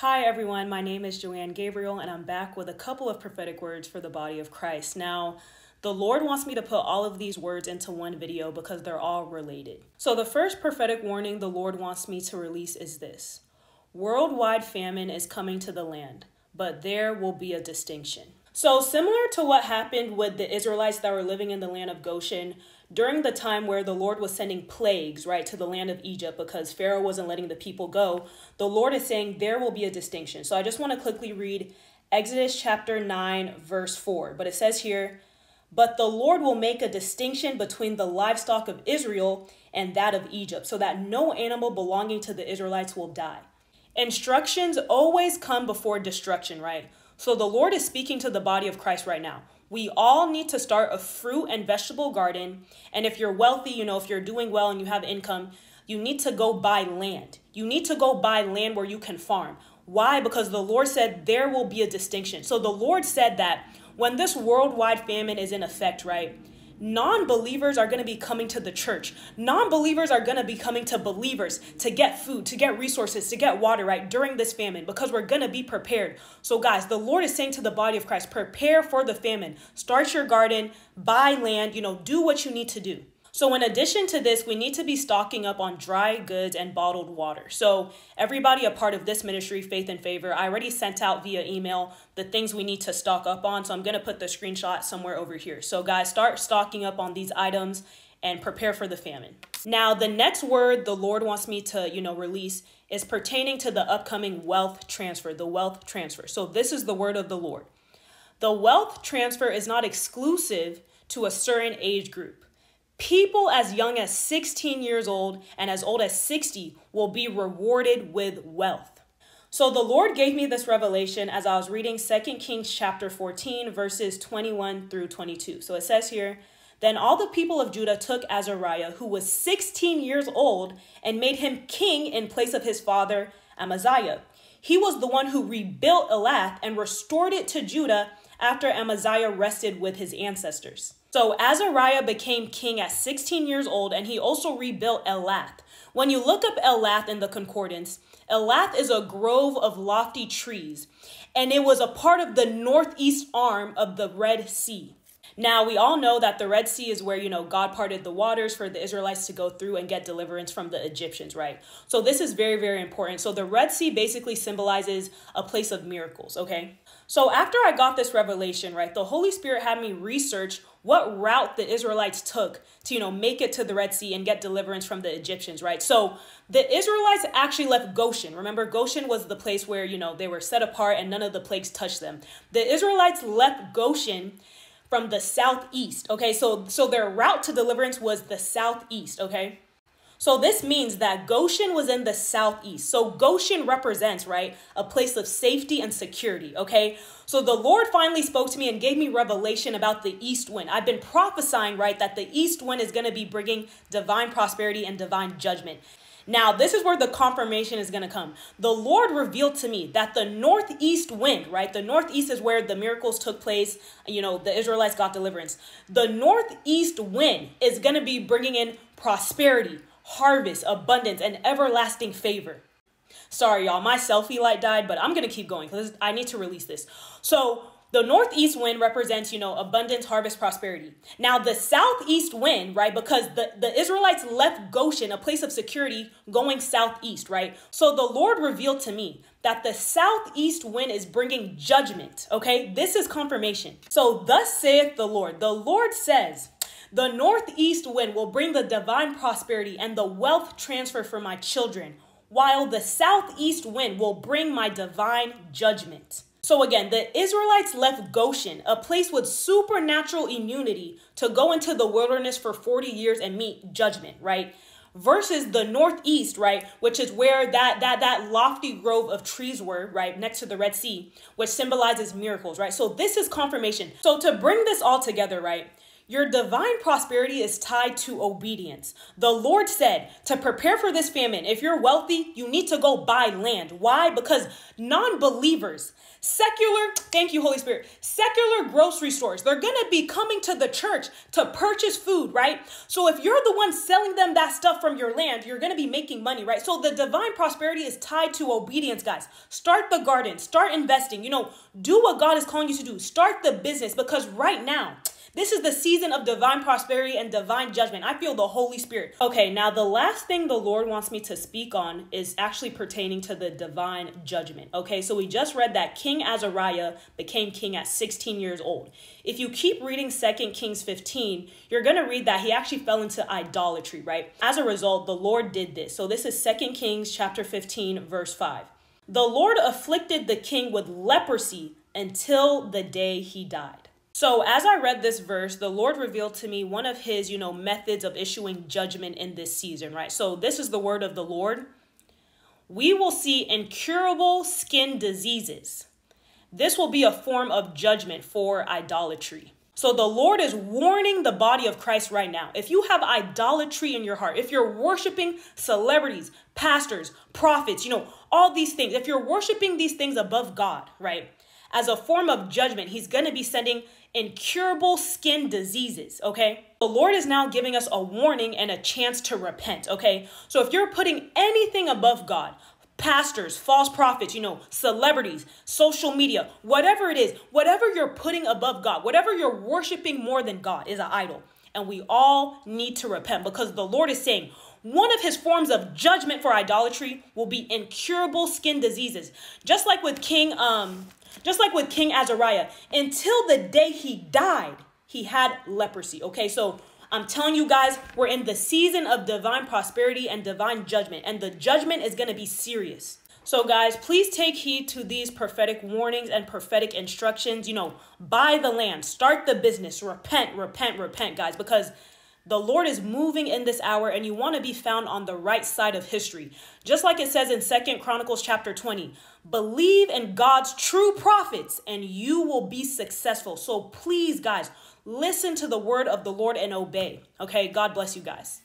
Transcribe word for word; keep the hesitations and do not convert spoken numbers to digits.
Hi everyone, my name is Joanne Gabriel and I'm back with a couple of prophetic words for the body of Christ. Now, the Lord wants me to put all of these words into one video because they're all related. So the first prophetic warning the Lord wants me to release is this. Worldwide famine is coming to the land, but there will be a distinction. So similar to what happened with the Israelites that were living in the land of Goshen during the time where the Lord was sending plagues, right, to the land of Egypt because Pharaoh wasn't letting the people go, the Lord is saying there will be a distinction. So I just want to quickly read Exodus chapter nine, verse four. But it says here, but the Lord will make a distinction between the livestock of Israel and that of Egypt so that no animal belonging to the Israelites will die. Instructions always come before destruction, right? So the Lord is speaking to the body of Christ right now. We all need to start a fruit and vegetable garden. And if you're wealthy, you know, if you're doing well and you have income, you need to go buy land. You need to go buy land where you can farm. Why? Because the Lord said there will be a distinction. So the Lord said that when this worldwide famine is in effect, right? Non-believers are going to be coming to the church. Non-believers are going to be coming to believers to get food, to get resources, to get water, right, during this famine, because we're going to be prepared. So guys, the Lord is saying to the body of Christ, prepare for the famine, start your garden, buy land, you know, do what you need to do. So in addition to this, we need to be stocking up on dry goods and bottled water. So everybody a part of this ministry, Faith and Favor, I already sent out via email the things we need to stock up on. So I'm going to put the screenshot somewhere over here. So guys, start stocking up on these items and prepare for the famine. Now, the next word the Lord wants me to, you know, release is pertaining to the upcoming wealth transfer, the wealth transfer. So this is the word of the Lord. The wealth transfer is not exclusive to a certain age group. People as young as sixteen years old and as old as sixty will be rewarded with wealth. So the Lord gave me this revelation as I was reading Second Kings chapter fourteen, verses twenty-one through twenty-two. So it says here, then all the people of Judah took Azariah, who was sixteen years old, and made him king in place of his father, Amaziah. He was the one who rebuilt Elath and restored it to Judah after Amaziah rested with his ancestors. So Azariah became king at sixteen years old, and he also rebuilt Elath. When you look up Elath in the concordance, Elath is a grove of lofty trees, and it was a part of the northeast arm of the Red Sea. Now, we all know that the Red Sea is where, you know, God parted the waters for the Israelites to go through and get deliverance from the Egyptians, right? So this is very, very important. So the Red Sea basically symbolizes a place of miracles, okay? So after I got this revelation, right, the Holy Spirit had me research what route the Israelites took to, you know, make it to the Red Sea and get deliverance from the Egyptians, right? So the Israelites actually left Goshen. Remember, Goshen was the place where, you know, they were set apart and none of the plagues touched them. The Israelites left Goshen from the southeast, okay? So, so their route to deliverance was the southeast, okay? So this means that Goshen was in the southeast. So Goshen represents, right, a place of safety and security, okay? So the Lord finally spoke to me and gave me revelation about the east wind. I've been prophesying, right, that the east wind is gonna be bringing divine prosperity and divine judgment. Now, this is where the confirmation is going to come. The Lord revealed to me that the northeast wind, right? The northeast is where the miracles took place. You know, the Israelites got deliverance. The northeast wind is going to be bringing in prosperity, harvest, abundance, and everlasting favor. Sorry, y'all, my selfie light died, but I'm going to keep going because I need to release this. So the northeast wind represents, you know, abundance, harvest, prosperity. Now, the southeast wind, right, because the, the Israelites left Goshen, a place of security, going southeast, right? So the Lord revealed to me that the southeast wind is bringing judgment, okay? This is confirmation. So thus saith the Lord. The Lord says, the northeast wind will bring the divine prosperity and the wealth transfer for my children, while the southeast wind will bring my divine judgment. So again, the Israelites left Goshen, a place with supernatural immunity, to go into the wilderness for forty years and meet judgment, right? Versus the northeast, right, which is where that that that lofty grove of trees were, right, next to the Red Sea, which symbolizes miracles, right? So this is confirmation. So to bring this all together, right, Your divine prosperity is tied to obedience. The Lord said to prepare for this famine. If you're wealthy, you need to go buy land. Why? Because non-believers, secular, thank you, Holy Spirit, secular grocery stores, they're going to be coming to the church to purchase food, right? So if you're the one selling them that stuff from your land, you're going to be making money, right? So the divine prosperity is tied to obedience, guys. Start the garden, start investing, you know, do what God is calling you to do. Start the business, because right now, this is the season of divine prosperity and divine judgment. I feel the Holy Spirit. Okay, now the last thing the Lord wants me to speak on is actually pertaining to the divine judgment. Okay, so we just read that King Azariah became king at sixteen years old. If you keep reading Second Kings fifteen, you're going to read that he actually fell into idolatry, right? As a result, the Lord did this. So this is Second Kings chapter fifteen, verse five. The Lord afflicted the king with leprosy until the day he died. So as I read this verse, the Lord revealed to me one of his, you know, methods of issuing judgment in this season, right? So this is the word of the Lord. We will see incurable skin diseases. This will be a form of judgment for idolatry. So the Lord is warning the body of Christ right now. If you have idolatry in your heart, if you're worshiping celebrities, pastors, prophets, you know, all these things, if you're worshiping these things above God, right? As a form of judgment, he's going to be sending incurable skin diseases, okay? The Lord is now giving us a warning and a chance to repent, okay? So if you're putting anything above God, pastors, false prophets, you know, celebrities, social media, whatever it is, whatever you're putting above God, whatever you're worshiping more than God is an idol. And we all need to repent, because the Lord is saying, one of his forms of judgment for idolatry will be incurable skin diseases. Just like with King, um, just like with King Azariah, until the day he died, he had leprosy. Okay, so I'm telling you guys, we're in the season of divine prosperity and divine judgment, and the judgment is going to be serious. So guys, please take heed to these prophetic warnings and prophetic instructions. You know, buy the land, start the business, repent, repent, repent, guys, because the Lord is moving in this hour, and you want to be found on the right side of history. Just like it says in Second Chronicles chapter twenty, believe in God's true prophets and you will be successful. So please, guys, listen to the word of the Lord and obey. Okay, God bless you guys.